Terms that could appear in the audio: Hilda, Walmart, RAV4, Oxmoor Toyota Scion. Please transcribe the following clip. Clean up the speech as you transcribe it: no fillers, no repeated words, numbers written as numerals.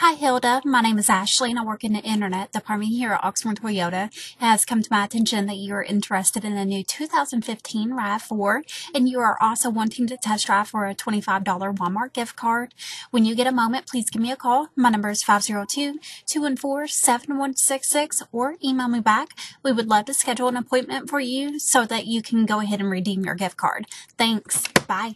Hi Hilda, my name is Ashley and I work in the Internet Department here at Oxmoor Toyota. It has come to my attention that you are interested in a new 2015 RAV4 and you are also wanting to test drive for a $25 Walmart gift card. When you get a moment, please give me a call. My number is 502-214-7166 or email me back. We would love to schedule an appointment for you so that you can go ahead and redeem your gift card. Thanks. Bye.